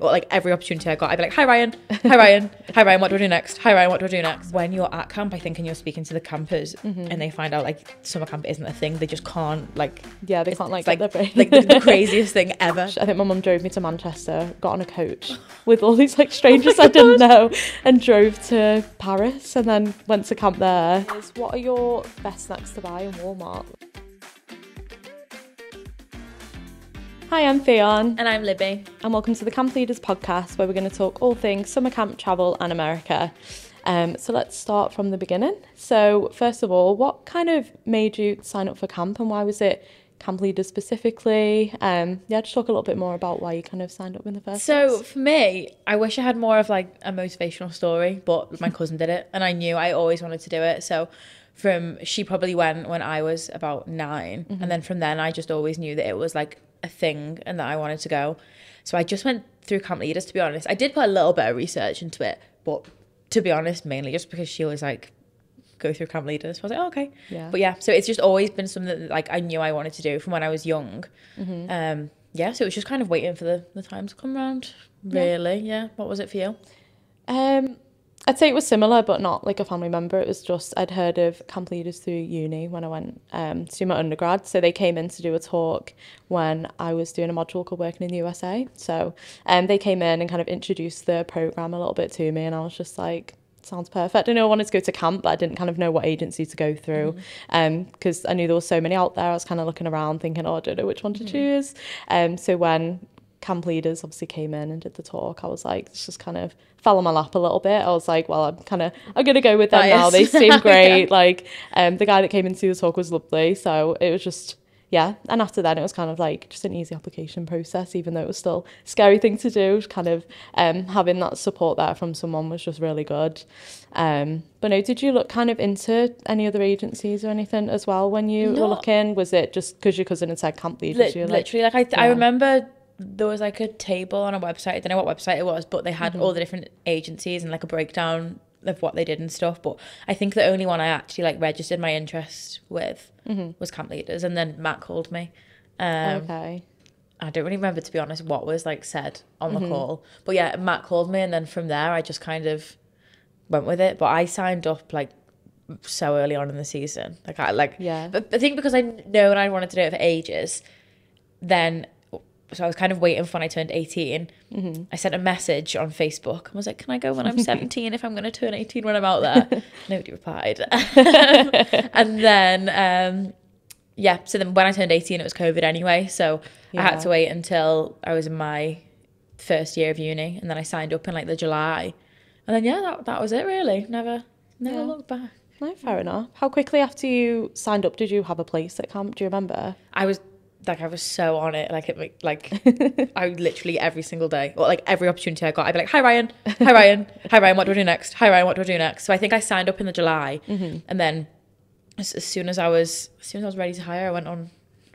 Or like every opportunity I got, I'd be like, hi Ryan, hi Ryan, hi Ryan, what do I do next? Hi Ryan, what do I do next? When you're at camp, I think, and you're speaking to the campers and they find out like summer camp isn't a thing, they just can't like... Yeah, they can't like get their brain. Like the craziest thing ever. I think my mum drove me to Manchester, got on a coach with all these like strangers I didn't know, and drove to Paris and then went to camp there. What are your best snacks to buy in Walmart? Hi, I'm Ffion. And I'm Libby. And welcome to the Camp Leaders podcast, where we're going to talk all things summer camp, travel and America. So let's start from the beginning. So first of all, what kind of made you sign up for camp and why was it Camp Leaders specifically? Yeah, just talk a little bit more about why you kind of signed up in the first place. So for me, I wish I had more of like a motivational story, but my cousin did it and I knew I always wanted to do it. So she probably went when I was about 9. And then from then I just always knew that it was like a thing and that I wanted to go. So I just went through Camp Leaders, to be honest. I did put a little bit of research into it, but to be honest, mainly just because she always like go through Camp Leaders. I was like, oh, okay. Yeah. But yeah, so it's just always been something that like I knew I wanted to do from when I was young. Yeah, so it was just kind of waiting for the time to come around, really. Yeah. What was it for you? I'd say it was similar, but not like a family member. It was just, I'd heard of Camp Leaders through uni when I went to do my undergrad. So they came in to do a talk when I was doing a module called Working in the USA. So they came in and kind of introduced the program a little bit to me. And I was just like, sounds perfect. I know I wanted to go to camp, but I didn't kind of know what agency to go through because I knew there were so many out there. I was kind of looking around thinking, oh, I don't know which one to choose. So when Camp Leaders obviously came in and did the talk, I was like, this just kind of fell on my lap a little bit. I was like, well, I'm going to go with them now. They seem great. Like, the guy that came in to do the talk was lovely. So it was just, yeah. And after that, it was kind of like just an easy application process, even though it was still a scary thing to do. Just kind of having that support there from someone was just really good. But no, did you look kind of into any other agencies or anything as well when you were looking? Was it just because your cousin had said Camp Leaders? I remember... There was like a table on a website. I don't know what website it was, but they had all the different agencies and like a breakdown of what they did and stuff. But I think the only one I actually like registered my interest with was Camp Leaders. And then Matt called me. Okay. I don't really remember, to be honest, what was like said on the call. But yeah, Matt called me and then from there I just kind of went with it. But I signed up like so early on in the season. But I think because I known I wanted to do it for ages, then... So I was kind of waiting for when I turned 18. I sent a message on Facebook. I was like, can I go when I'm 17 if I'm going to turn 18 when I'm out there? Nobody replied. And then, so then when I turned 18, it was COVID anyway. So I had to wait until I was in my first year of uni. And then I signed up in like the July. And then, that was it really. Never looked back. No, fair enough. How quickly after you signed up did you have a place at camp? Do you remember? I was so on it. I literally every single day, or like every opportunity I got, I'd be like, hi Ryan, hi Ryan, hi Ryan, what do I do next? Hi Ryan, what do I do next? So I think I signed up in the July, and then as soon as I was ready to hire, I went on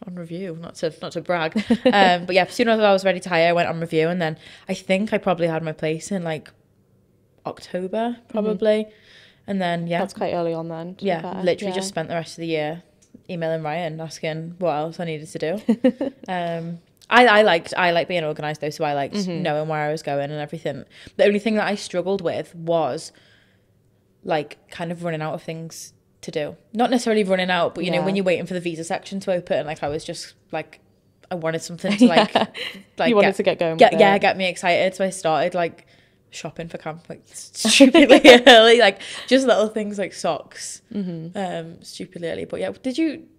review. Not to brag, but yeah, as soon as I was ready to hire, I went on review, and then I think I probably had my place in like October probably, and then that's quite early on then. Just spent the rest of the year emailing Ryan asking what else I needed to do. I liked being organised though, so I liked knowing where I was going and everything. The only thing that I struggled with was like kind of running out of things to do. Not necessarily running out, but you know, when you're waiting for the visa section to open, like I was just like, I wanted something to like... get me excited. So I started like shopping for camp like stupidly early, like just little things like socks stupidly early. But yeah,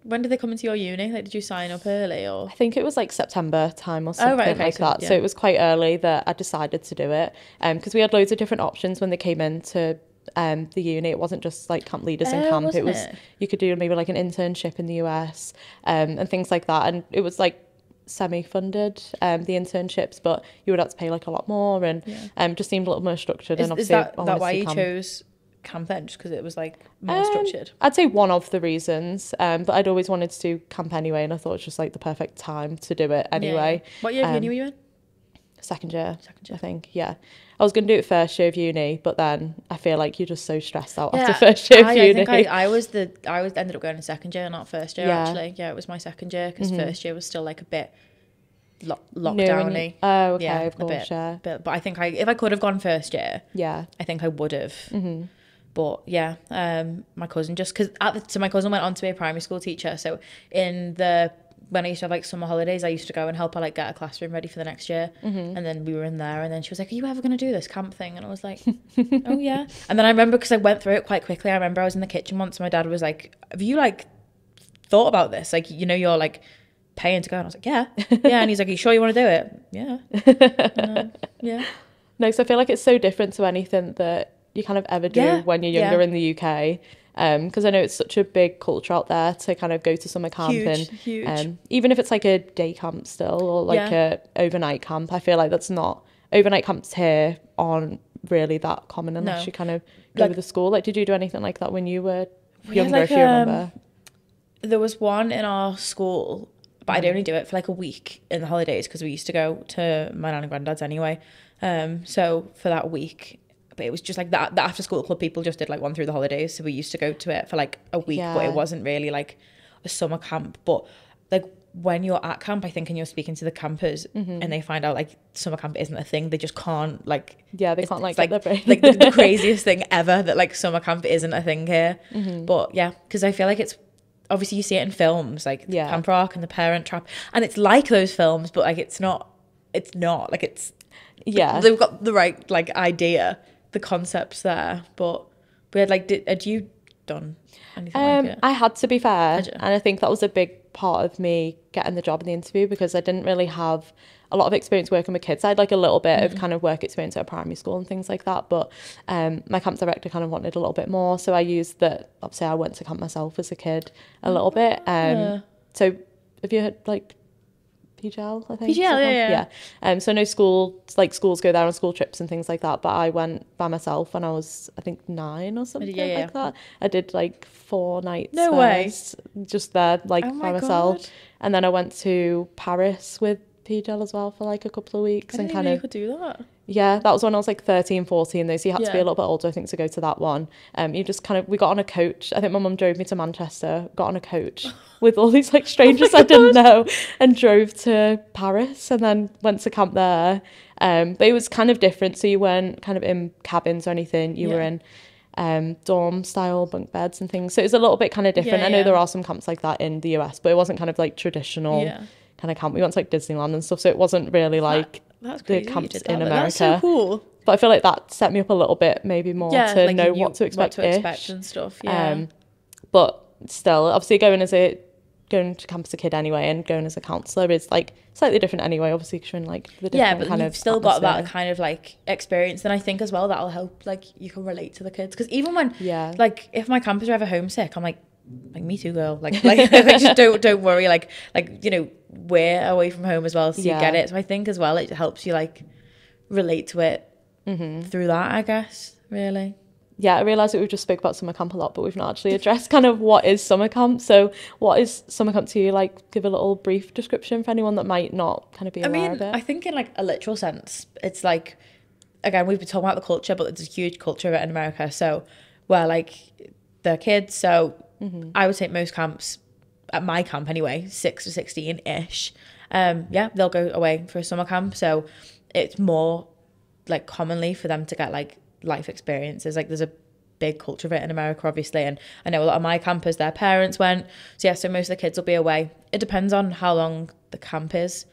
when did they come into your uni? Like, did you sign up early? Or I think it was like September time or something. So it was quite early that I decided to do it, because we had loads of different options when they came in to the uni. It wasn't just like Camp Leaders in camp, it was you could do maybe like an internship in the US and things like that, and it was like semi-funded the internships, but you would have to pay like a lot more, and just seemed a little more structured. And obviously, is that why you chose camp then, just because it was like more structured? I'd say one of the reasons, but I'd always wanted to do camp anyway, and I thought it was just like the perfect time to do it anyway. Yeah. What year of uni were you in? Second year, I think. Yeah, I was going to do it first year of uni, but then I feel like you're just so stressed out after first year of uni. I ended up going to second year, not first year. Actually, it was my second year, because first year was still like a bit lockdown-y. Oh, okay, yeah, of course, yeah. But I think if I could have gone first year, yeah, I think I would have. Mm-hmm. But yeah, my cousin just because so my cousin went on to be a primary school teacher. So when I used to have like summer holidays, I used to go and help her like get a classroom ready for the next year. Mm-hmm. And then we were in there, and then she was like, "Are you ever going to do this camp thing?" And I was like, "Oh yeah." And then I remember because I went through it quite quickly. I remember I was in the kitchen once, and my dad was like, "Have you like thought about this? Like, you know, you're like paying to go." And I was like, "Yeah, yeah." And he's like, "Are you sure you want to do it?" Yeah, yeah. No, so I feel like it's so different to anything that you kind of ever do when you're younger in the UK, because I know it's such a big culture out there to kind of go to summer camp. Huge. Even if it's like a day camp still, or like a overnight camp. I feel like that's not overnight camps here aren't really that common unless you kind of go with the school. Like, did you do anything like that when you were younger? If you remember, there was one in our school, but I'd only do it for like a week in the holidays because we used to go to my nan and granddad's anyway. So for that week. But it was just like that. The after school club people just did like one through the holidays, so we used to go to it for like a week, but it wasn't really like a summer camp. But like when you're at camp, I think, and you're speaking to the campers, and they find out like summer camp isn't a thing, they just can't like like the craziest thing ever that like summer camp isn't a thing here. But yeah, because I feel like it's obviously you see it in films like Camp Rock and The Parent Trap, and it's like those films, but like it's not like it's they've got the right like idea. The concepts there, but we had like, had you done anything like it? I had, to be fair, and I think that was a big part of me getting the job in the interview because I didn't really have a lot of experience working with kids. I had like a little bit of kind of work experience at a primary school and things like that, but my camp director kind of wanted a little bit more, so I used that. Obviously, I went to camp myself as a kid a little bit. So have you heard like PGL, I think. PGL, yeah. So no school, like schools go there on school trips and things like that, but I went by myself when I was, I think, 9 or something like that. I did like 4 nights. No first, way. Just there, like by myself. God. And then I went to Paris with PGL as well for like a couple of weeks. I didn't even know you could do that. Yeah, that was when I was like 13, 14 though, so you had to be a little bit older, I think, to go to that one. You just kind of, we got on a coach. I think my mum drove me to Manchester, got on a coach with all these like strangers I didn't know, and drove to Paris and then went to camp there. But it was kind of different, so you weren't kind of in cabins or anything. You were in dorm style bunk beds and things. So it was a little bit kind of different. I know there are some camps like that in the US, but it wasn't kind of like traditional kind of camp. We went to like Disneyland and stuff, so it wasn't really like... That's crazy. The camps in America. That's so cool. But I feel like that set me up a little bit, maybe more to like know what to expect and stuff. Yeah. But still, obviously, going to camp as a kid anyway, and going as a counsellor is like slightly different anyway. Obviously, because you're in like the different but kind you've of still atmosphere. Got that kind of like experience, and I think as well that'll help. Like you can relate to the kids because even when like if my campers are ever homesick, I'm like me too, girl. Like just don't worry. Like you know. We're away from home as well, so you get it. So I think as well it helps you like relate to it through that, I guess, really. Yeah, I realised that we've just spoke about summer camp a lot, but we've not actually addressed kind of what is summer camp. So what is summer camp to you? Like, give a little brief description for anyone that might not kind of be aware of it. I think in like a literal sense, it's like, again, we've been talking about the culture, but there's a huge culture of it in America. So where like they're kids, so I would say most camps, at my camp anyway, 6 to 16 ish, they'll go away for a summer camp, so it's more like commonly for them to get like life experiences. Like there's a big culture of it in America, obviously, and I know a lot of my campers, their parents went, so yeah, so most of the kids will be away. It depends on how long the camp is.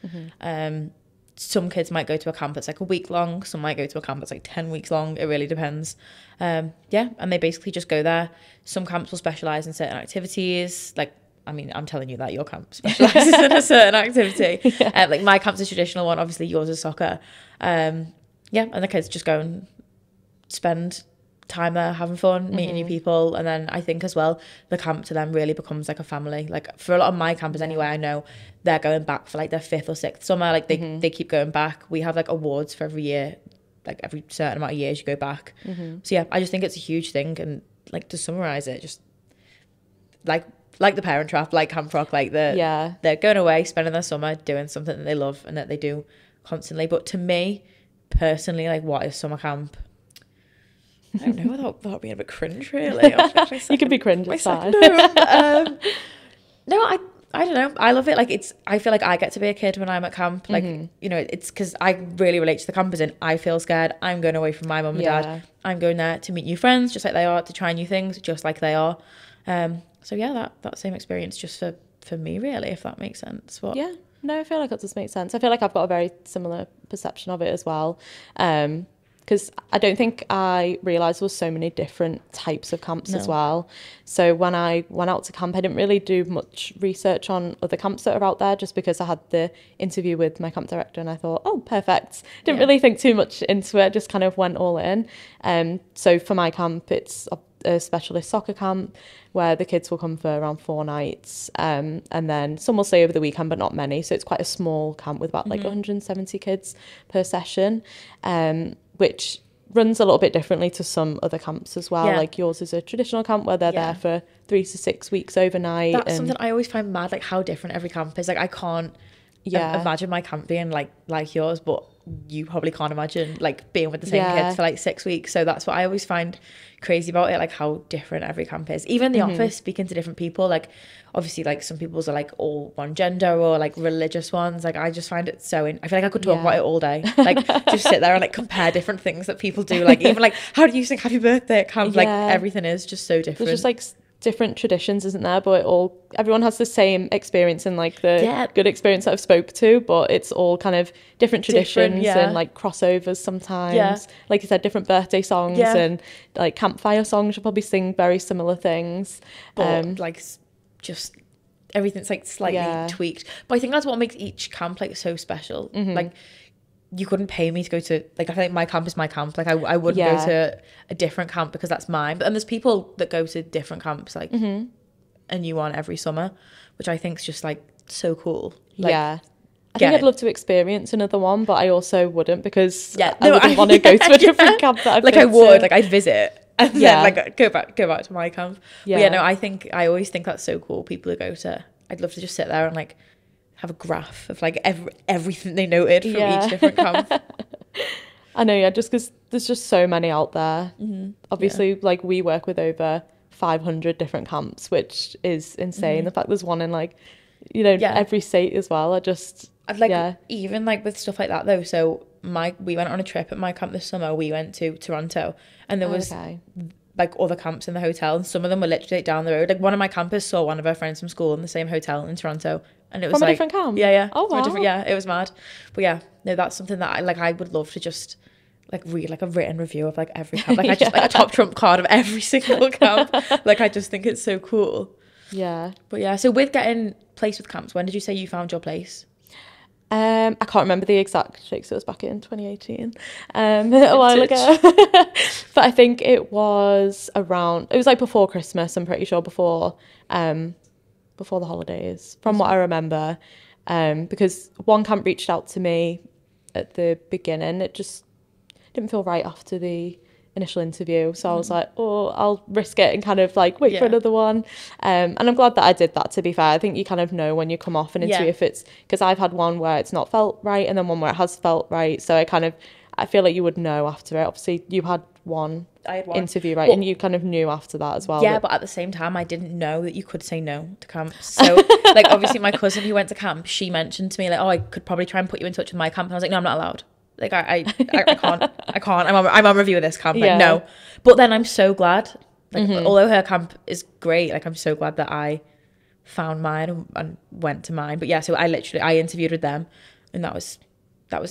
Some kids might go to a camp that's like a week long, some might go to a camp that's like 10 weeks long. It really depends. And they basically just go there. Some camps will specialize in certain activities. Like, I mean, I'm telling you that your camp specialises in a certain activity. Like my camp's a traditional one, obviously yours is soccer. And the kids just go and spend time there, having fun, meeting new people. And then I think as well, the camp to them really becomes like a family. Like for a lot of my campers anyway, I know they're going back for like their 5th or 6th summer. Like they keep going back. We have like awards for every year, like every certain amount of years you go back. So yeah, I just think it's a huge thing. And like to summarise it, just like The Parent Trap, like Camp Rock, like they're going away, spending their summer doing something that they love and that they do constantly. But to me, personally, like, what is summer camp? I don't know, without being a bit cringe, really. You can be cringe, it's fine. No, I I don't know. I love it. Like, it's, I feel like I get to be a kid when I'm at camp. Like, you know, it's because I really relate to the campers and I feel scared. I'm going away from my mum and dad. I'm going there to meet new friends, just like they are, to try new things, just like they are. So yeah, that same experience just for me, really, if that makes sense. What? Yeah. No, I feel like it does make sense. I feel like I've got a very similar perception of it as well. Because I don't think I realised there was so many different types of camps as well. So when I went out to camp, I didn't really do much research on other camps that are out there, just because I had the interview with my camp director and I thought, oh, perfect. Didn't really think too much into it, just kind of went all in. So for my camp, it's a specialist soccer camp where the kids will come for around 4 nights. And then some will stay over the weekend, but not many. So it's quite a small camp with about like 170 kids per session. Which runs a little bit differently to some other camps as well. Yeah. Like yours is a traditional camp where they're there for 3 to 6 weeks overnight. That's something I always find mad, like how different every camp is. Like I can't imagine my camp being like yours, but you probably can't imagine like being with the same kids for like 6 weeks. So that's what I always find crazy about it, like how different every camp is. Even the office, speaking to different people, like obviously like some people's are like all one gender or like religious ones. Like I just find it so I feel like I could talk about it all day, like just sit there and like compare different things that people do, like even like how do you sing happy birthday at camp? Like everything is just so different. There's just like different traditions, isn't there? But everyone has the same experience and like the good experience that I've spoke to, but it's all kind of different traditions and like crossovers sometimes. Like you said, different birthday songs and like campfire songs. You'll probably sing very similar things, but like just everything's like slightly tweaked. But I think that's what makes each camp like so special. Like you couldn't pay me to go to, like I think my camp is my camp. Like I wouldn't go to a different camp because that's mine. But and there's people that go to different camps, like a new one every summer, which I think is just like so cool. Like, I think I'd love to experience another one, but I also wouldn't because I wouldn't want to go to a different camp that I've like been to. Like I'd visit and then like go back to my camp. But yeah, no, I always think that's so cool. People who go to, I'd love to just sit there and like have a graph of like everything they noted from each different camp. I know, just because there's just so many out there. Obviously, like we work with over 500 different camps, which is insane. The fact there's one in like, you know, every state as well. Even like with stuff like that though. So we went on a trip at my camp this summer. We went to Toronto, and there was like other camps in the hotel, and some of them were literally like down the road. Like one of my campers saw one of her friends from school in the same hotel in Toronto. And it was from a different camp. Oh wow. It was mad. But yeah, no, that's something that I would love to just like read like a written review of like every camp. Like I just like a top trump card of every single camp. Like I just think it's so cool. Yeah. But yeah, so with getting placed with camps, when did you say you found your place? I can't remember the exact shakes. It was back in 2018, a while ago. But I think it was like before Christmas. I'm pretty sure before the holidays, from what I remember, because one camp reached out to me at the beginning. It just didn't feel right after the initial interview, so I was like, oh, I'll risk it and kind of like wait for another one. And I'm glad that I did that, to be fair. I think you kind of know when you come off an interview if it's, because I've had one where it's not felt right and then one where it has felt right, so I feel like you would know after it. Obviously you had one interview, right? Well, and you kind of knew after that as well. Yeah, but at the same time, I didn't know that you could say no to camp. So like obviously my cousin who went to camp, she mentioned to me like, oh, I could probably try and put you in touch with my camp. And I was like, no, I'm not allowed. Like I can't. I'm on review of this camp. Like no. But then I'm so glad. Like although her camp is great, like I'm so glad that I found mine and went to mine. But yeah, so I interviewed with them, and that was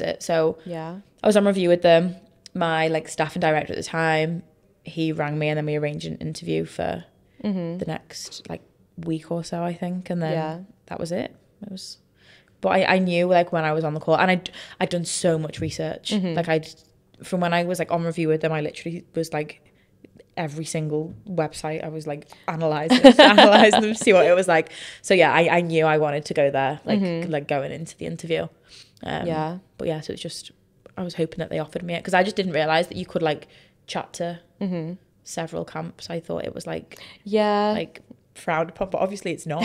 it. So yeah, I was on review with them. My like staffing director at the time, he rang me, and then we arranged an interview for the next like week or so, I think, and then that was it. It was, but I knew like when I was on the call, and I'd done so much research. Like from when I was like on review with them, I literally was like every single website I was like analysing them, see what it was like. So yeah, I knew I wanted to go there, like like going into the interview. But yeah, so it's just, I was hoping that they offered me it, because I just didn't realise that you could like chat to several camps. I thought it was like frowned upon, but obviously it's not.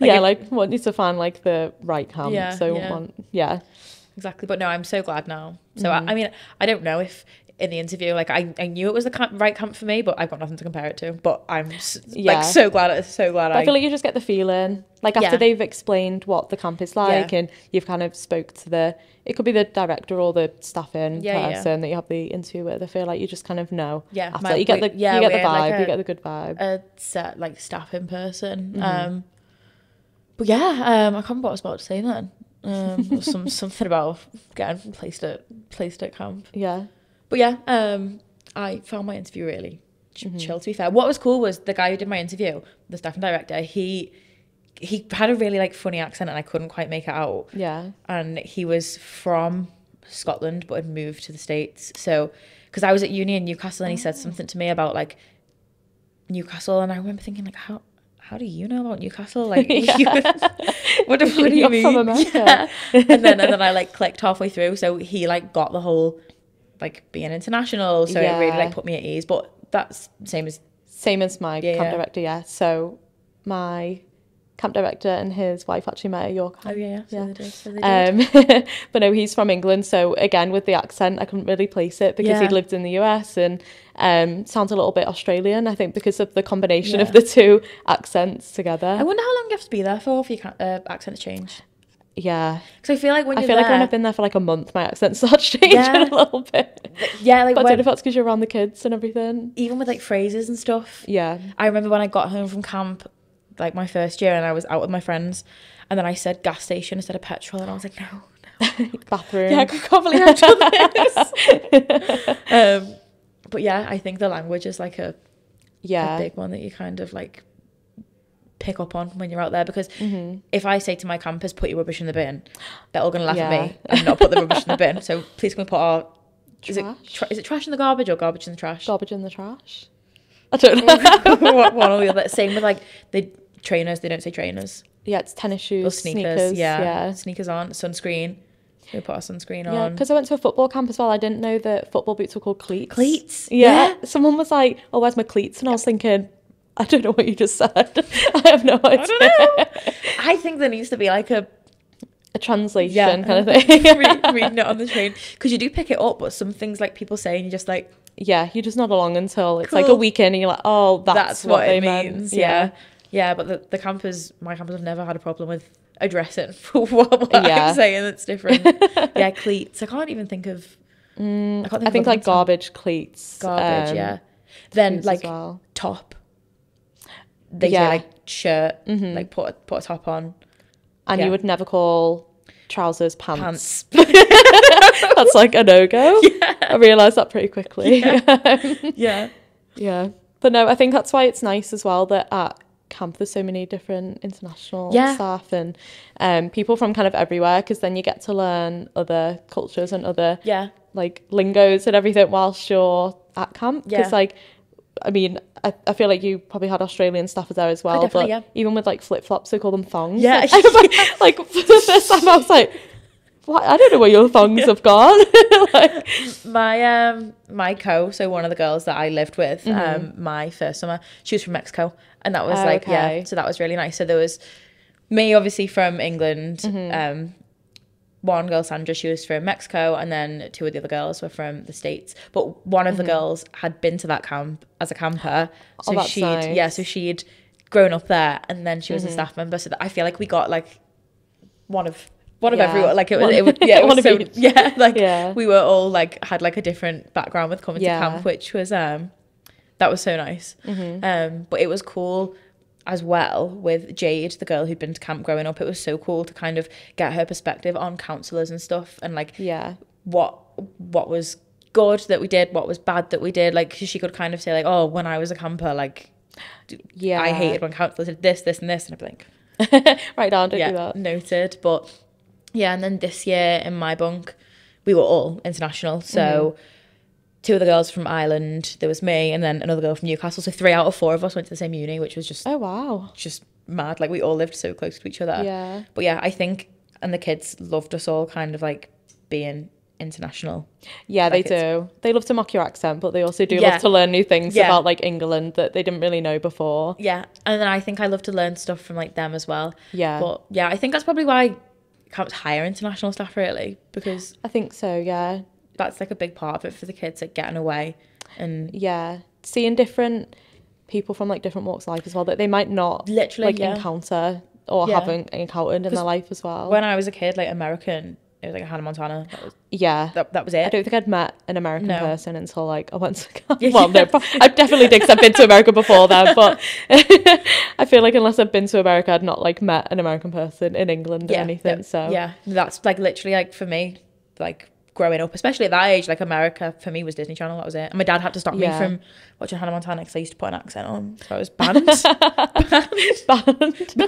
Like want you to find like the right camp. Yeah, so yeah. Exactly. But no, I'm so glad now. So I mean, I don't know if in the interview. Like, I knew it was the right camp for me, but I've got nothing to compare it to. But I'm like so glad. But I feel like you just get the feeling, like after they've explained what the camp is like, and you've kind of spoke to the, it could be the director or the staffing person that you have the interview with. I feel like you just kind of know. Yeah, after you get the you get the vibe, like you get the good vibe. A set like staffing person. But I can't remember what I was about to say then. Something about getting placed at camp. Yeah. But yeah, I found my interview really chill, to be fair. What was cool was the guy who did my interview, the staffing director, he had a really like funny accent and I couldn't quite make it out. Yeah. And he was from Scotland but had moved to the States. So, because I was at uni in Newcastle and he said something to me about like Newcastle, and I remember thinking like, how do you know about Newcastle? Like, what do you mean? From America. Yeah. And then I like clicked halfway through. So he like got the whole like being international. So it really like put me at ease. But that's same as my camp director. Yeah. So my camp director and his wife actually met at your camp. Oh yeah. So they did. But no, he's from England. So again, with the accent, I couldn't really place it because he'd lived in the US and sounds a little bit Australian, I think, because of the combination of the two accents together. I wonder how long you have to be there for if your accents change. Yeah, because I feel like when I've been there for like a month, my accent starts changing a little bit. Yeah, like, but I don't know if that's because you're around the kids and everything. Even with like phrases and stuff. Yeah, I remember when I got home from camp, like my first year, and I was out with my friends, and then I said gas station instead of petrol, and I was like, no, bathroom. Yeah, I can't believe I've done this. But yeah, I think the language is like a big one that you kind of like pick up on when you're out there, because if I say to my campers, put your rubbish in the bin, they're all going to laugh at me and not put the rubbish in the bin. So please can we put our trash? Is it trash in the garbage or garbage in the trash? Garbage in the trash. I don't know. One or the other. Same with like the trainers. They don't say trainers. Yeah, it's tennis shoes or sneakers. Yeah, sneakers on, sunscreen. We put our sunscreen on. Yeah, because I went to a football camp as well. I didn't know that football boots were called cleats. Cleats? Yeah. Someone was like, oh, where's my cleats? And I was thinking, I don't know what you just said. I have no idea. I don't know. I think there needs to be like a translation kind of thing. Reading it on the train. Because you do pick it up, but some things like people say and you're just like... Yeah, you're just not along until it's like a weekend and you're like, oh, that's what they means. Yeah. Yeah, but the campers, my campers have never had a problem with addressing for what I'm saying that's different. Yeah, cleats. I can't even think of... I think like garbage, cleats. Garbage, yeah. Then like top. They say like shirt, like put a top on. And you would never call trousers pants. That's like a no-go. Yeah. I realised that pretty quickly. Yeah. Yeah. But no, I think that's why it's nice as well that at camp there's so many different international staff and people from kind of everywhere, because then you get to learn other cultures and other like lingos and everything whilst you're at camp, because like I mean I feel like you probably had Australian staff there as well, but even with like flip-flops, they call them thongs. Like for the first time I was like, what? I don't know where your thongs have gone. Like my my so one of the girls that I lived with my first summer, she was from Mexico, and that was so that was really nice. So there was me obviously from England, one girl, Sandra, she was from Mexico, and then two of the other girls were from the States, but one of the girls had been to that camp as a camper, so nice. So she'd grown up there, and then she was a staff member, so that I feel like we got like one of everyone, like it was we were all like had like a different background with coming to camp, which was that was so nice. But it was cool as well with Jade, the girl who'd been to camp growing up. It was so cool to kind of get her perspective on counsellors and stuff, and like what was good that we did, what was bad that we did. Like she could kind of say like, oh, when I was a camper, like I hated when counsellors did this and this, and I'd be like, right down, don't do that. Noted. But yeah, and then this year in my bunk we were all international, so two of the girls from Ireland, there was me, and then another girl from Newcastle, so 3 out of 4 of us went to the same uni, which was just just mad. Like we all lived so close to each other. But yeah, I think, and the kids loved us all kind of like being international. Like they love to mock your accent, but they also do love to learn new things about like England that they didn't really know before. And then I think I love to learn stuff from like them as well. But yeah, I think that's probably why I can't hire international staff really, because I think so. that's like a big part of it for the kids, like getting away and yeah, seeing different people from like different walks of life as well that they might not literally like encounter or haven't encountered in their life as well. When I was a kid, like American, it was like Hannah Montana. That was it. I don't think I'd met an American person until like I went to I definitely think I've been to America before then, but I feel like unless I've been to America, I'd not like met an American person in England or anything. So yeah, that's like literally like for me, like growing up, especially at that age, like America for me was Disney Channel. That was it. And my dad had to stop me from watching Hannah Montana because I used to put an accent on, so I was banned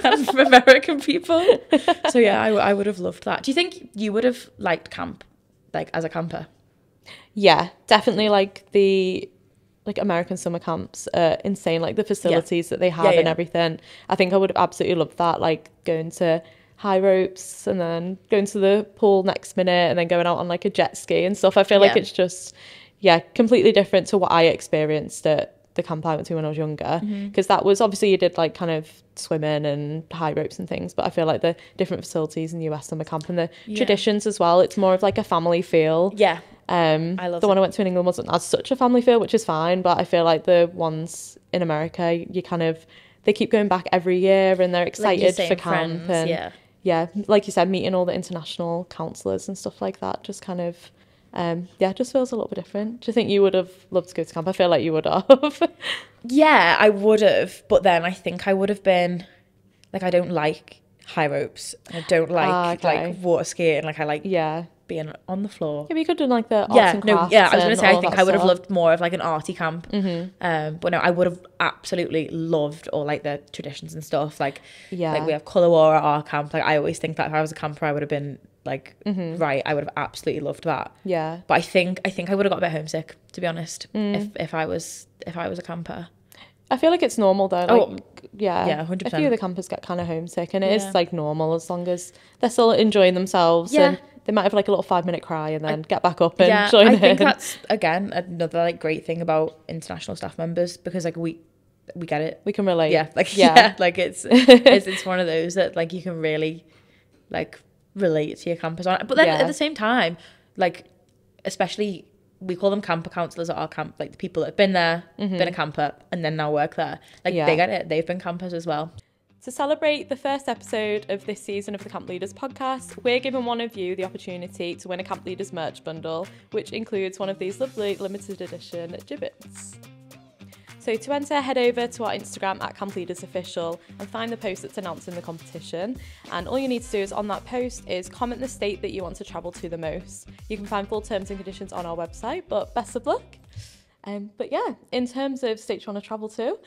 banned from American people. So yeah, I would have loved that. Do you think you would have liked camp, like as a camper? Yeah, definitely. Like the American summer camps are insane, like the facilities that they have and everything. I think I would have absolutely loved that, like going to high ropes and then going to the pool next minute and then going out on like a jet ski and stuff. I feel like it's just completely different to what I experienced at the camp I went to when I was younger, because that was obviously you did like kind of swimming and high ropes and things, but I feel like the different facilities in the US summer camp and the traditions as well, it's more of like a family feel. I love the one I went to in England wasn't as such a family feel, which is fine, but I feel like the ones in America you kind of they keep going back every year and they're excited like for camp and yeah, like you said, meeting all the international counsellors and stuff like that just kind of, just feels a little bit different. Do you think you would have loved to go to camp? I feel like you would have. Yeah, I would have. But then I think I would have been, like, I don't like high ropes. I don't like, like, water skiing. Like, I like being on the floor. Yeah, we could have done, like, the arts and crafts. I was going to say, I think I would have loved more of, like, an arty camp. But no, I would have absolutely loved all, like, the traditions and stuff. Like, like we have colour war at our camp. Like, I always think that if I was a camper, I would have been, like, right, I would have absolutely loved that. Yeah. But I think I would have got a bit homesick, to be honest, if I was a camper. I feel like it's normal though. Like, yeah, 100%. A few of the campers get kind of homesick, and it is like normal as long as they're still enjoying themselves. Yeah. And they might have like a little 5-minute cry and then get back up and join in. I think that's again another like great thing about international staff members, because like we get it, we can relate. Yeah, like like it's one of those that like you can really like relate to your campers on. But then at the same time, like especially. We call them camper counsellors at our camp, like the people that have been there, been a camper, and then now work there. Like, they get it. They've been campers as well. To celebrate the first episode of this season of the Camp Leaders podcast, we're giving one of you the opportunity to win a Camp Leaders merch bundle, which includes one of these lovely limited edition gibbets. So to enter, head over to our Instagram at Camp Leaders Official and find the post that's announcing the competition. And all you need to do is on that post is comment the state that you want to travel to the most. You can find full terms and conditions on our website, but best of luck. But yeah, in terms of states you want to travel to,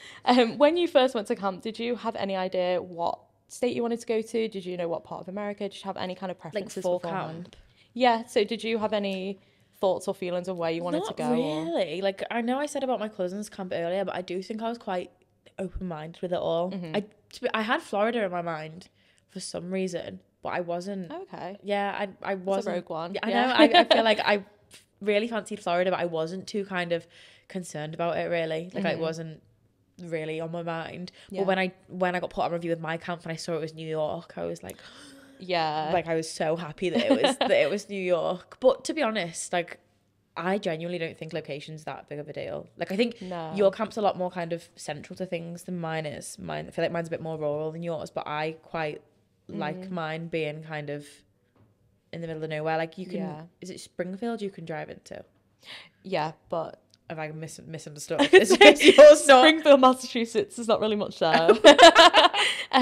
when you first went to camp, did you have any idea what state you wanted to go to? Did you know what part of America? Did you have any kind of preferences for camp? Yeah, so did you have any thoughts or feelings of where you wanted to go? Not really. Like, I know I said about my cousin's camp earlier, but I do think I was quite open-minded with it all. I had Florida in my mind for some reason, but I wasn't. Okay. Yeah, I wasn't. That's a rogue one. Yeah, I know. I feel like I really fancied Florida, but I wasn't too kind of concerned about it, really. Like, it wasn't really on my mind. Yeah. But when I got put on review with my camp and I saw it was New York, I was like... Yeah, like I was so happy that it was New York. But to be honest, like I genuinely don't think location's that big of a deal. Like I think your camp's a lot more kind of central to things than mine is. I feel like mine's a bit more rural than yours, but I quite like mine being kind of in the middle of nowhere. Like you can, is it Springfield you can drive into? Yeah, but if I misunderstood, it's Springfield, Massachusetts. There's not really much there.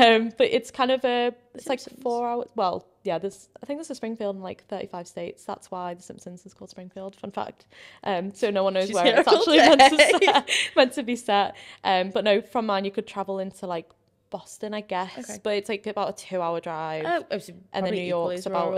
But it's kind of it's like 4 hours. Well, yeah, I think there's a Springfield in like 35 states. That's why The Simpsons is called Springfield. Fun fact. So no one knows where it's actually meant to be set. But no, from mine you could travel into like Boston, I guess. Okay. But it's like about a 2 hour drive, and then New York's about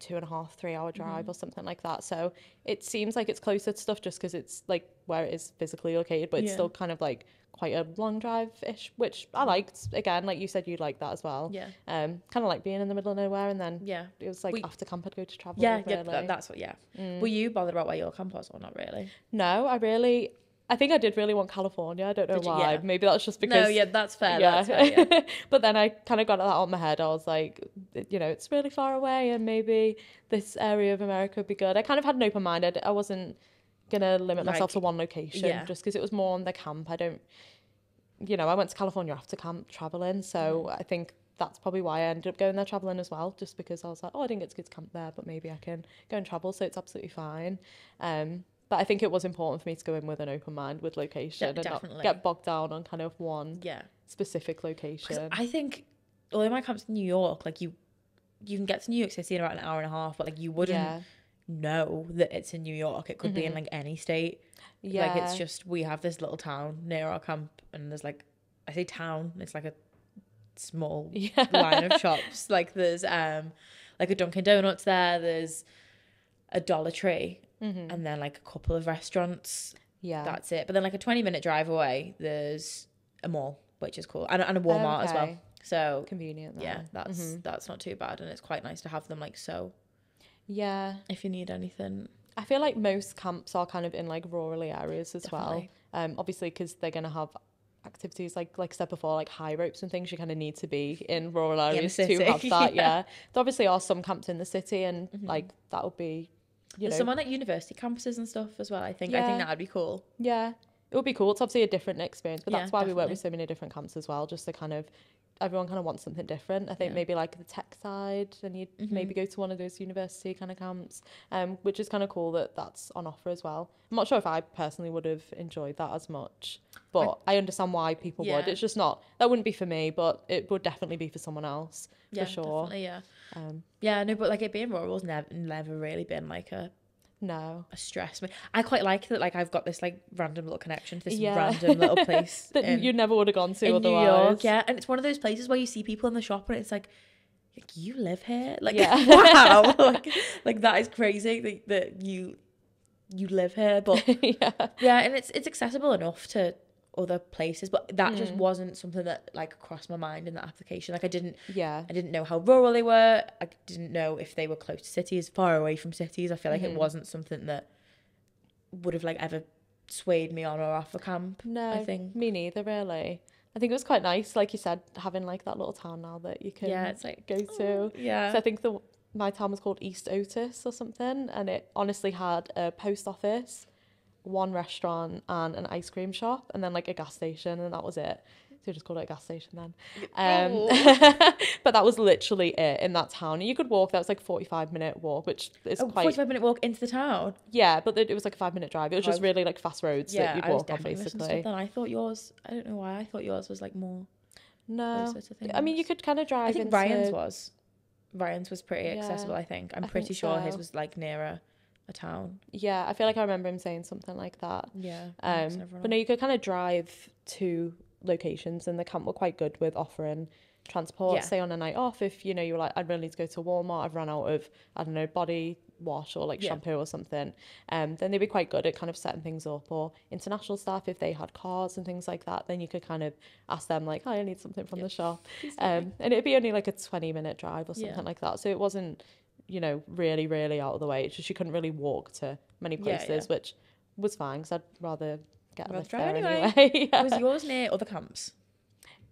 2.5-3 hour drive or something like that. So it seems like it's closer to stuff just because it's like where it is physically located, but it's still kind of like quite a long drive-ish, which I liked. Again, like you said, you'd like that as well. Yeah. Kind of like being in the middle of nowhere, and then it was like after camp I'd go to travel. Yeah, really. That's what. Yeah. Were you bothered about where your camp was or not really? No, I really I think I did really want California. I don't know why. Yeah. Maybe that's just because... No, yeah, that's fair. Yeah. That's fair, yeah. But then I kind of got that on my head. I was like, you know, it's really far away and maybe this area of America would be good. I kind of had an open mind. I wasn't going to limit myself to one location just because it was more on the camp. I don't... You know, I went to California after camp traveling, so I think that's probably why I ended up going there traveling as well, just because I was like, oh, I didn't get to go to camp there, but maybe I can go and travel, so it's absolutely fine. But I think it was important for me to go in with an open mind with location and not get bogged down on kind of one specific location. I think, although my camp's in New York, like you can get to New York City in about an hour and a half, but like you wouldn't know that it's in New York. It could be in like any state. Yeah. Like it's just, we have this little town near our camp and there's like, I say town, it's like a small line of shops. Like there's like a Dunkin' Donuts there, there's a Dollar Tree and then like a couple of restaurants. Yeah. That's it. But then like a 20-minute drive away, there's a mall, which is cool. And a Walmart as well. So convenient though. Yeah, that's not too bad. And it's quite nice to have them like so. Yeah. If you need anything. I feel like most camps are kind of in like rural areas as well. Obviously because they're going to have activities like said before, like high ropes and things. You kind of need to be in rural areas to have that. Yeah. There obviously are some camps in the city and like that would be, you know. There's some on like university campuses and stuff as well, I think. Yeah. I think that would be cool. Yeah. It would be cool. It's obviously a different experience, but that's why we work with so many different camps as well, just to kind of, everyone kind of wants something different. I think maybe like the tech side and you'd maybe go to one of those university kind of camps, which is kind of cool that that's on offer as well. I'm not sure if I personally would have enjoyed that as much, but I understand why people would. It's just not, that wouldn't be for me, but it would definitely be for someone else, for sure. Definitely, yeah. No, but like it being rural's never really been like a stress. I quite like that. Like I've got this like random little connection to this random little place that you never would have gone to in otherwise. New York, and it's one of those places where you see people in the shop and it's like you live here. Like wow, like that is crazy that you live here. But and it's accessible enough to other places. But that just wasn't something that like crossed my mind in that application. Like I didn't know how rural they were. I didn't know if they were close to cities, far away from cities. I feel like it wasn't something that would have like ever swayed me on or off a camp. No, I think me neither really. I think it was quite nice, like you said, having like that little town now that you can it's like, go to. Yeah. So I think my town was called East Otis or something, and it honestly had a post office, one restaurant and an ice cream shop and then like a gas station, and that was it. So we just called it a gas station then. But that was literally it in that town. And you could walk, that was like a 45-minute walk, which is quite... 45-minute walk into the town? Yeah, but it was like a 5-minute drive. It was just really like fast roads that you'd walk on, basically. Yeah, I thought yours... I don't know why. I thought yours was like more... No. I mean, you could kind of drive into... I think Ryan's was pretty accessible, I think. I'm pretty sure his was like nearer a town. Yeah, I feel like I remember him saying something like that. Yeah. But no, you could kind of drive to locations, and the camp were quite good with offering transport, say on a night off, if you know you were like, I really need to go to Walmart, I've run out of, I don't know, body wash or like shampoo or something, then they'd be quite good at kind of setting things up. Or international staff, if they had cars and things like that, then you could kind of ask them like, I need something from the shop, and it'd be only like a 20-minute drive or something like that. So it wasn't, you know, really, really out of the way. It's just you couldn't really walk to many places, which was fine because I'd rather get a lift there anyway. Was yours near other camps?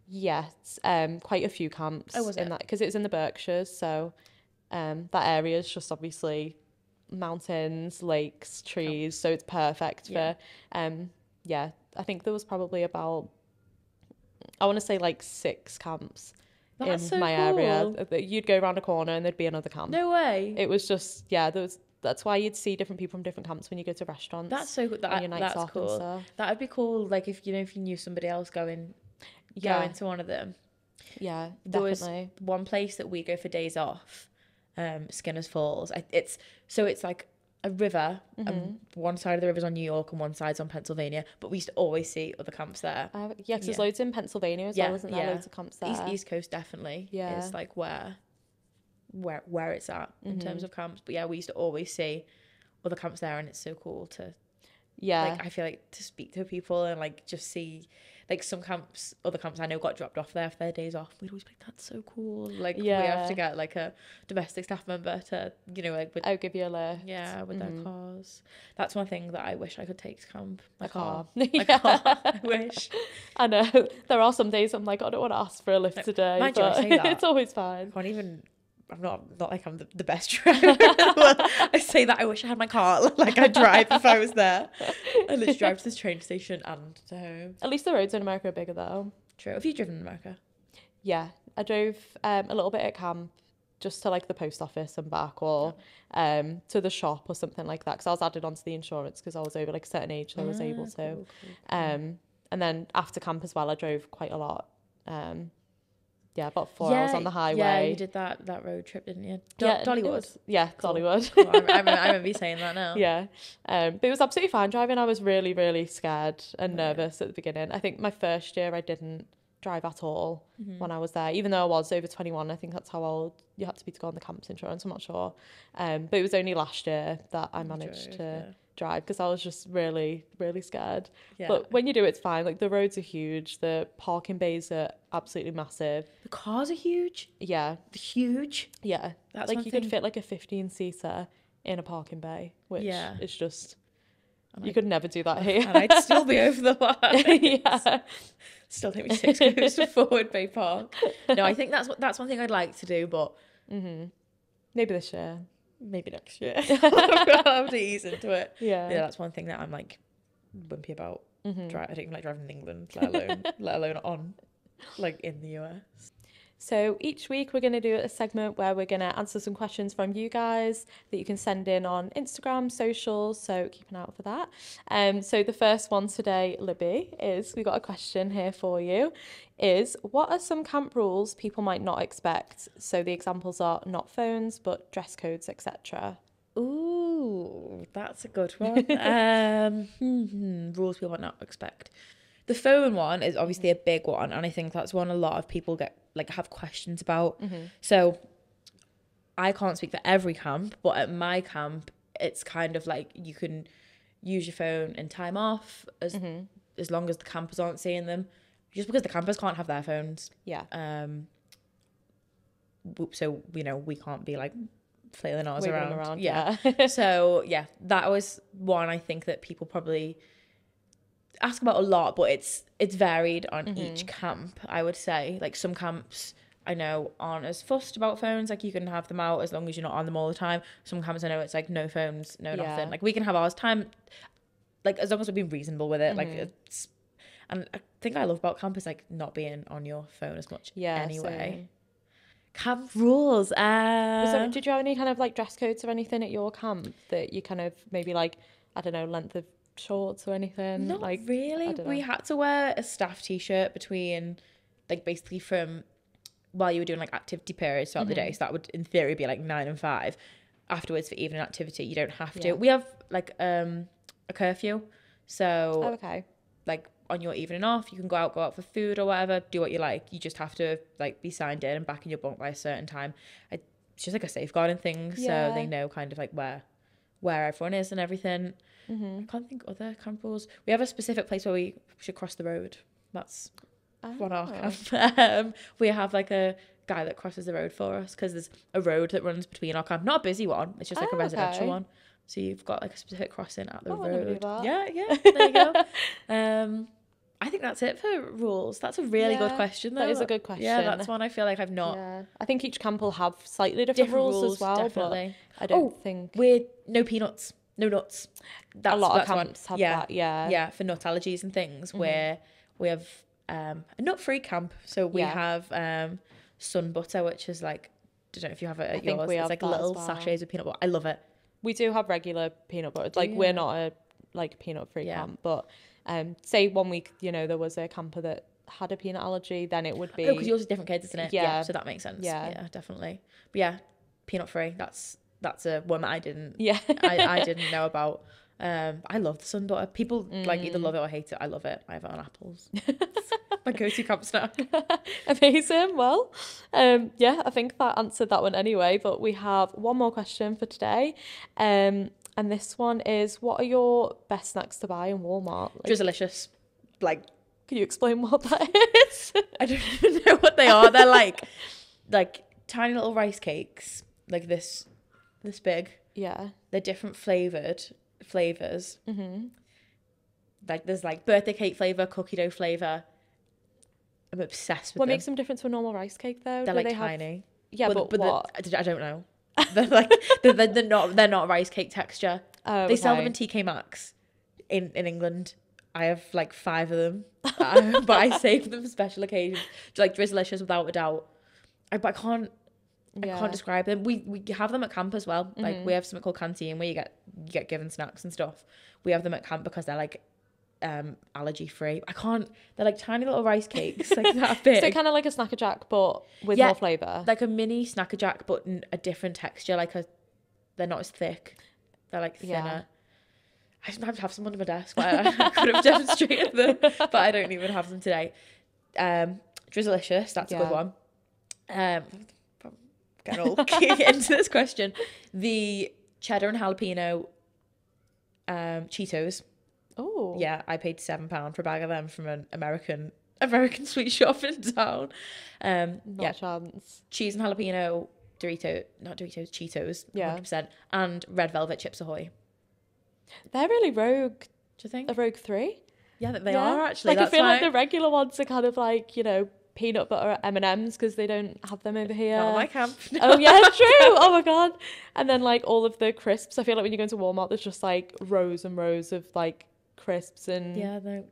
Yes, quite a few camps. Oh, was it? Because it's in the Berkshires, so that area is just obviously mountains, lakes, trees, so it's perfect for... I think there was probably about, I want to say like 6 camps. That's in so my cool. area. You'd go around a corner and there'd be another camp. No way. It was just that's why you'd see different people from different camps when you go to restaurants. That's so cool. That's cool. That would be cool, like if you knew somebody else going to one of them. Yeah, definitely. Was one place that we go for days off, Skinner's Falls. It's like a river, and one side of the river's on New York and one side's on Pennsylvania, but we used to always see other camps there. Because there's loads in Pennsylvania as well, isn't there? Loads of camps there. East Coast definitely is like where it's at in terms of camps. But yeah, we used to always see other camps there, and it's so cool to Yeah. Like, I feel like to speak to people and, like, just see, like, some camps, other camps I know got dropped off there for their days off. We'd always be like, that's so cool. Like, yeah. We have to get, like, a domestic staff member to, you know, like... I'll give you a lift. Yeah, with their cars. That's one thing that I wish I could take to camp. My car. My car. I wish. I know. There are some days I'm like, I don't want to ask for a lift today. Mind but you, I say that. It's always fine. I can't even... I'm not like I'm the best driver in the world. I say that I wish I had my car. Like, I'd drive if I was there. I literally drive to this train station and to home. At least the roads in America are bigger though. True. Have you driven in America? Yeah. I drove a little bit at camp, just to like the post office and back, or to the shop or something like that, because I was added onto the insurance because I was over like a certain age, so I was able to. Cool. And then after camp as well, I drove quite a lot. Yeah, about 4 hours on the highway. Yeah, you did that road trip, didn't you? Dollywood. Cool. Dollywood. Cool. I remember you saying that now. Yeah. But it was absolutely fine driving. I was really, really scared and nervous at the beginning. I think my first year I didn't drive at all when I was there, even though I was over 21. I think that's how old you had to be to go on the camp's insurance. I'm not sure. But it was only last year that I managed to drive, because I was just really, really scared. Yeah. But when you do, it's fine. Like, the roads are huge, the parking bays are absolutely massive, the cars are huge. Yeah That's like, you could fit like a 15-seater in a parking bay, which is just, you could never do that here. And I'd still be over the line. Still take me 6 minutes to Forward Bay Park. No, I think that's one thing I'd like to do, but maybe this year. Maybe next year. I'll have to ease into it. Yeah, that's one thing that I'm like wimpy about. I don't even like driving in England, let alone on, like, in the US. So each week we're going to do a segment where we're going to answer some questions from you guys that you can send in on Instagram, socials, so keep an eye out for that. So the first one today, Libby, is, we got a question here for you, is, what are some camp rules people might not expect? So the examples are not phones, but dress codes, etc. Ooh, that's a good one. Rules people might not expect. The phone one is obviously a big one, and I think that's one a lot of people get, like, have questions about. So I can't speak for every camp, but at my camp, it's kind of like, you can use your phone in time off as long as the campers aren't seeing them, just because the campers can't have their phones. So, you know, we can't be like flailing ours around. So that was one I think that people probably ask about a lot, but it's varied on each camp, I would say. Like, some camps I know aren't as fussed about phones, like, you can have them out as long as you're not on them all the time. Some camps I know it's like, no phones, no nothing. Like, we can have ours time, like, as long as we're being reasonable with it. Like, it's, and I think I love about camp is like not being on your phone as much anyway. So, camp rules. So did you have any kind of like dress codes or anything at your camp that you kind of maybe, like, I don't know, length of shorts or anything? Not like, really. We had to wear a staff t-shirt between, like, basically from while you were doing like activity periods throughout the day, so that would in theory be like 9 and 5. Afterwards for evening activity you don't have to. We have like a curfew, so like on your evening off you can go out for food or whatever, do what you like. You just have to like be signed in and back in your bunk by a certain time. It's just like a safeguarding thing, so they know kind of like where everyone is and everything. I can't think of other camp rules. We have a specific place where we should cross the road. That's one of our camp. We have like a guy that crosses the road for us, because there's a road that runs between our camp. Not a busy one, it's just like a residential one. So you've got like a specific crossing at the road. Yeah, there you go. I think that's it for rules. That's a really good question though. That is a good question. Yeah, that's one I feel like I've not. I think each camp will have slightly different rules as well. Definitely. But I don't think we're no peanuts, no nuts. That's, a lot of camps have that. Yeah, for nut allergies and things. Where we have a nut-free camp, so we have sun butter, which is like, I don't know if you have it at yours. It's like little sachets of peanut butter. I love it. We do have regular peanut butter. Like we're not a like peanut-free camp, but. Say one week, you know, there was a camper that had a peanut allergy, then it would be... because yours are different kids, isn't it? Yeah. So that makes sense. Yeah, definitely. But yeah, peanut free, that's a one that I didn't... I didn't know about. I love the sun butter. People, like, either love it or hate it. I love it. I have it on apples. My go-to camp snack. Amazing. Well, yeah, I think that answered that one anyway, but we have one more question for today. And this one is, what are your best snacks to buy in Walmart? Like, Drizzlicious. Like, can you explain what that is? I don't even know what they are. They're like tiny little rice cakes, like this big. Yeah. They're different flavors. Mm-hmm. Like there's like birthday cake flavor, cookie dough flavor. I'm obsessed with them. What makes them different to a normal rice cake though? They're like tiny. Yeah, but what? I don't know. They're like they're not rice cake texture. They sell them in TK Maxx in England. I have like 5 of them, but I save them for special occasions. Like Drizzlicious, without a doubt. I can't describe them. We have them at camp as well. Mm-hmm. Like we have something called canteen where you get given snacks and stuff. We have them at camp because they're like allergy free. They're like tiny little rice cakes, like that big. So kind of like a Snacker Jack, but with more flavour. Like a mini Snacker Jack, but a different texture. They're not as thick. They're like thinner. Yeah. I sometimes have some under my desk, but I could have demonstrated them, but I don't even have them today. Drizzlicious, that's a good one. Get all into this question. The cheddar and jalapeno Cheetos. Oh. Yeah, I paid £7 for a bag of them from an American sweet shop in town. Not a chance. Cheese and jalapeno Cheetos, yeah. 100%. And red velvet Chips Ahoy. They're really rogue. Do you think? A rogue 3? Yeah, they are actually. Like, that's I feel like the regular ones are kind of like, you know, peanut butter M&Ms because they don't have them over here. Not at my camp. No. Oh yeah, it's true. Oh my God. And then like all of the crisps. I feel like when you go into Walmart, there's just like rows and rows of like crisps and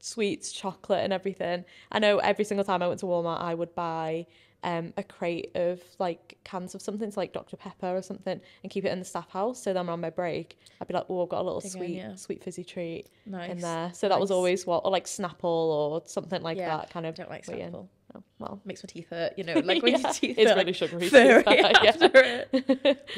sweets, chocolate and everything. I know every single time I went to Walmart, I would buy a crate of like cans of something, so like Dr Pepper or something, and keep it in the staff house. So then on my break, I'd be like, oh, I've got a little sweet fizzy treat in there. So that was always what, or like Snapple or something like that kind of. I don't like Snapple. Oh, well, makes my teeth hurt. You know, like when your teeth. It's really like, sugary.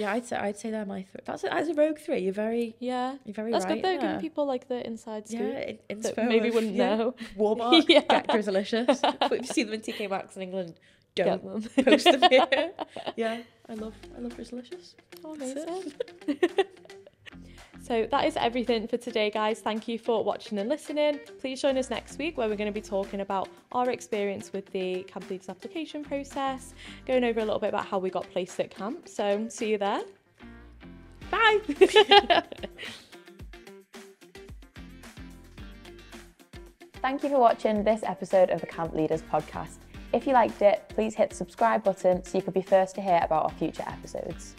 I'd say they're my three. That's a rogue 3. You're very. That's right, good though. Giving people like the inside scoop. Yeah, that maybe wouldn't know. Walmart. Get Drizzlicious. But if you see them in TK Maxx in England, don't post them here. Yeah, I love Drizzlicious. Oh, amazing. So that is everything for today, guys. Thank you for watching and listening. Please join us next week where we're going to be talking about our experience with the Camp Leaders application process, going over a little bit about how we got placed at camp. So see you there. Bye. Thank you for watching this episode of the Camp Leaders podcast. If you liked it, please hit the subscribe button so you can be first to hear about our future episodes.